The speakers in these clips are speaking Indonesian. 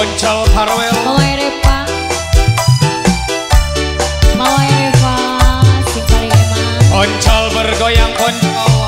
Oncal Farewell Mama Ereva sing paling eman Oncal bergoyang konco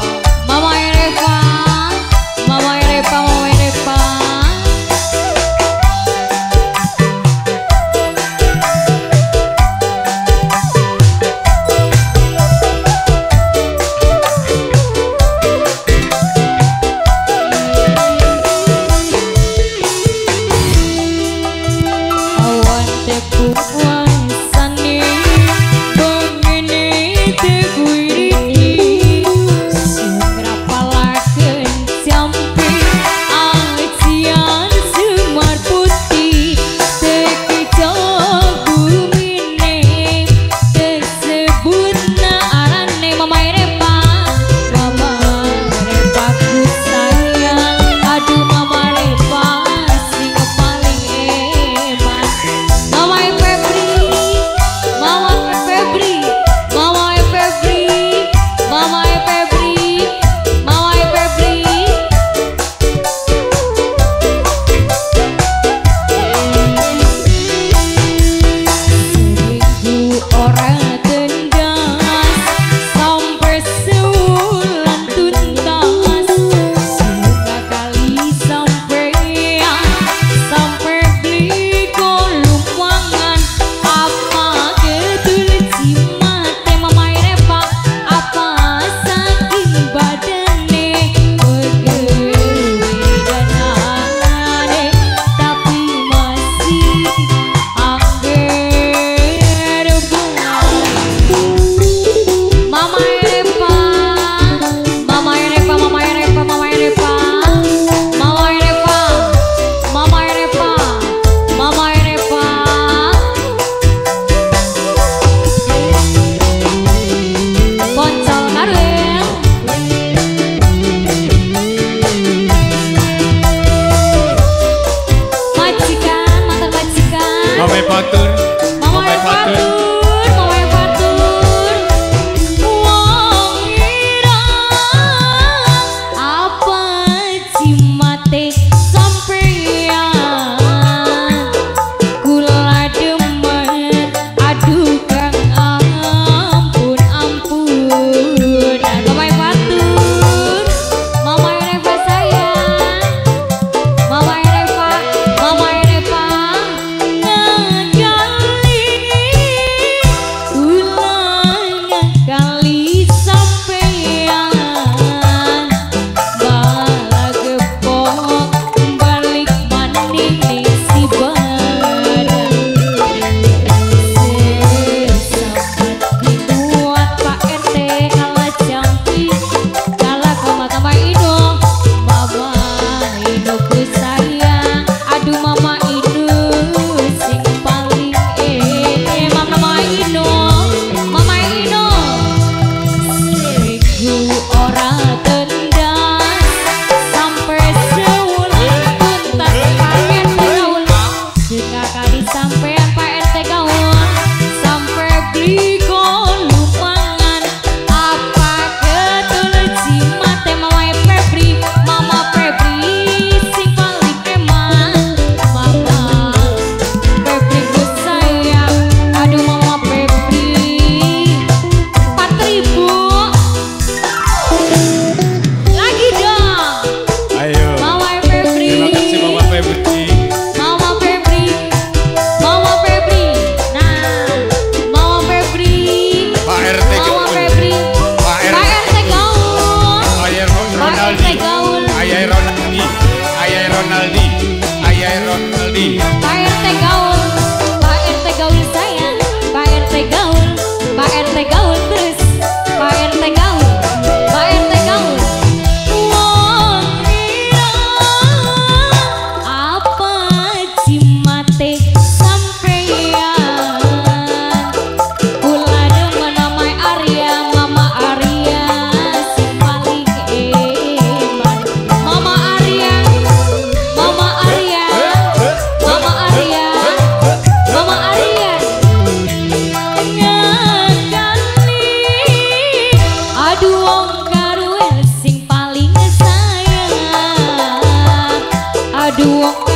Aduh